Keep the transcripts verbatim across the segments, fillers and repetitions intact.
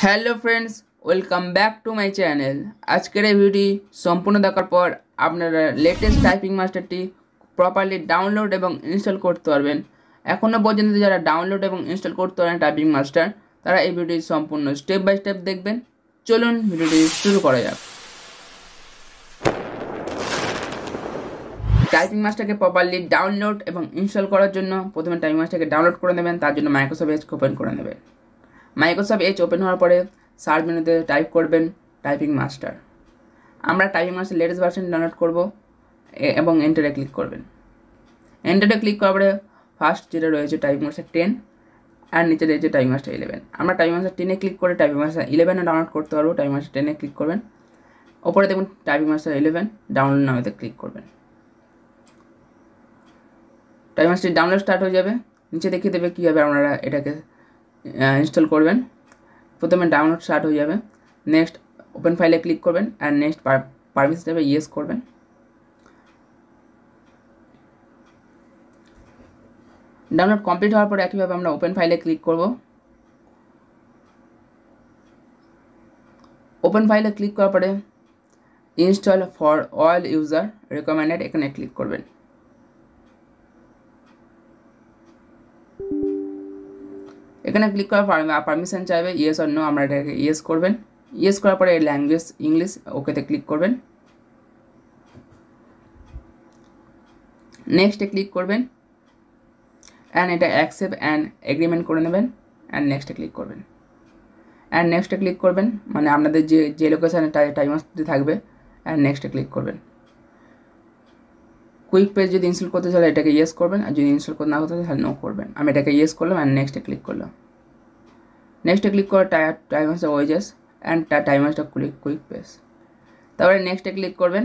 Hello friends, welcome back to my channel. আজকের এই video সম্পূর্ণ দেখার পর আপনারা লেটেস্ট টাইপিং মাস্টারটি প্রপারলি ডাউনলোড এবং ইনস্টল করতে পারবেন। এখনও পর্যন্ত যারা ডাউনলোড এবং ইনস্টল করতে পারেন টাইপিং মাস্টার, তারা এই ভিডিও সম্পূর্ণ স্টেপ বাই স্টেপ দেখবেন। চলুন ভিডিওটি শুরু করা যাক। টাইপিং মাস্টারকে প্রপারলি ডাউনলোড এবং ইনস্টল করার জন্য প্রথমে টাইপিং মাস্টারকে ডাউনলোড করে নেবেন। তার জন্য মাইক্রোসফট এজ ওপেন করে নেবেন। মাইক্রোসফট এজ ওপেন হওয়ার পরে সার্চ মেনুতে টাইপ করবেন টাইপিং মাস্টার। আমরা typing master latest version download করব এবং এন্টারে ক্লিক করবেন। এন্টারে ক্লিক করার পরে ফার্স্ট যেটা রয়েছে টাইপিং মাস্টার টেন, আর নিচে রয়েছে টাইপিং মাস্টার ইলেভেন। আমরা টাইপিং মাস্টার টেনে ক্লিক করে টাইপিং মাস্টার ইলেভেনও ডাউনলোড করতে পারবো। টাইপিং মাস্টার টেনে ক্লিক করবেন, ওপরে দেখুন টাইপিং মাস্টার ইলেভেন ডাউনলোড নামেতে ক্লিক করবেন। টাইপিং মাস্টার ডাউনলোড স্টার্ট হয়ে যাবে। নিচে দেখিয়ে দেবে কীভাবে আপনারা এটাকে ইনস্টল করবেন। প্রথমে ডাউনলোড স্টার্ট হয়ে যাবে। নেক্সট ওপেন ফাইলে ক্লিক করবেন অ্যান্ড নেক্সট পারমিশন হিসেবে ইয়েস করবেন। ডাউনলোড কমপ্লিট হওয়ার পরে একইভাবে আমরা ওপেন ফাইলে ক্লিক করব। ওপেন ফাইলে ক্লিক করার পরে install for all user recommended এখানে ক্লিক করবেন। এখানে ক্লিক করার পারমিশন চাইবে, ইয়েস অর নো। আমরা এটাকে ইয়েস করবেন। ইয়েস করার পরে ল্যাঙ্গুয়েজ ইংলিশ, ওকেতে ক্লিক করবেন। নেক্সটে ক্লিক করবেন অ্যান্ড এটা অ্যাকসেপ্ট অ্যান্ড এগ্রিমেন্ট করে নেবেন অ্যান্ড নেক্সটে ক্লিক করবেন। অ্যান্ড নেক্সটে ক্লিক করবেন মানে আপনাদের যে যে লোকেশানে টাইম থাকবে অ্যান্ড নেক্সটে ক্লিক করবেন। কুইক পেজ যদি ইনস্টল করতে চাইলে এটাকে ইয়েস করবেন, আর যদি ইনস্টল করতে না করতে তাহলে নো করবেন। আমি এটাকে ইয়েস করলাম অ্যান্ড নেক্সটে ক্লিক করলাম। নেক্সটে ক্লিক করে timers wages and timers click quick page. তারপরে নেক্সটে ক্লিক করবেন।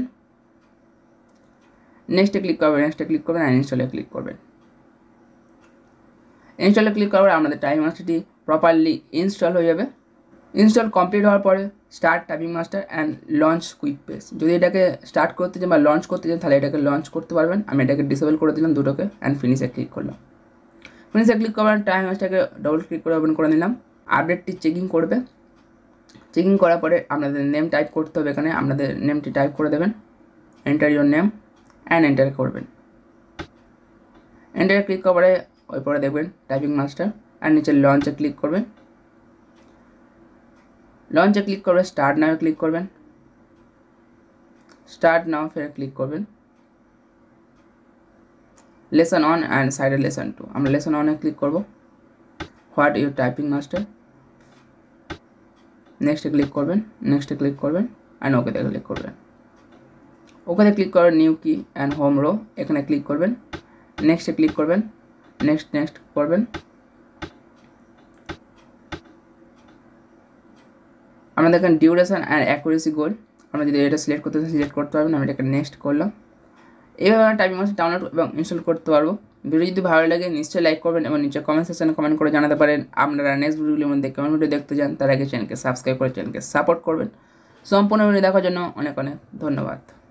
নেক্সটে ক্লিক করবেন নেক্সটে ক্লিক করবেন অ্যান্ড ইনস্টলে ক্লিক করবেন। ইনস্টলে ক্লিক করার পরে আমাদের টাইপিং মাস্টারটি প্রপারলি ইনস্টল হয়ে যাবে। ইনস্টল কমপ্লিট হওয়ার পরে start typing master and launch quick page. যদি এটাকে স্টার্ট করতে চান বা লঞ্চ করতে চান তাহলে এটাকে লঞ্চ করতে পারবেন। আমি এটাকে ডিসেবল করে দিলাম দুটোকে অ্যান্ড ফিনিশে ক্লিক করলাম। ফিনিশে ক্লিক করবেন, টাইপিং মাস্টারকে ডবল ক্লিক করে ওপেন করে নিলাম। আপডেটটি চেকিং করবে। চেকিং করার পরে আপনাদের নেম টাইপ করতে হবে। এখানে আপনাদের নেমটি টাইপ করে দেবেন, enter your name and enter করবেন। এন্টারে ক্লিক করার পরে ওই পরে দেখবেন টাইপিং মাস্টার অ্যান্ড নিচে লঞ্চে ক্লিক করবেন। লঞ্চে ক্লিক করবেন, স্টার্ট নাও ক্লিক করবেন, স্টার্ট নাও ফের ক্লিক করবেন। লেসন অন অ্যান্ড সাইডে লেসন টু, আমরা লেসন অনে ক্লিক করব। হোয়াট ইউর টাইপিং মাস্টার, নেক্সটে ক্লিক করবেন, নেক্সটে ক্লিক করবেন অ্যান্ড ওকেতে ক্লিক করবেন। ওকেতে ক্লিক করবেন, new key and home row এখানে ক্লিক করবেন। নেক্সটে ক্লিক করবেন, নেক্সট নেক্সট করবেন। আমাদের এখানে ডিউরেশন অ্যান্ড অ্যাকুরেসি গোল, আমরা যদি এটা সিলেক্ট করতে সিলেক্ট করতে পারবেন। আমি এটাকে নেক্সট করলাম। এইভাবে আমরা টাইপিং মাস্টার ডাউনলোড এবং ইনস্টল করতে পারবো। ভিডিও যদি ভালো লাগে নিশ্চয়ই লাইক করবেন এবং নিচে কমেন্ট সেকশনে কমেন্ট করে জানাতে পারেন আপনারা নেক্সট ভিডিওগুলির মধ্যে কেমন ভিডিও দেখতে চান। তার আগে চ্যানেলকে সাবস্ক্রাইব করে চ্যানেলকে সাপোর্ট করবেন। সম্পূর্ণ ভিডিও দেখার জন্য অনেক অনেক ধন্যবাদ।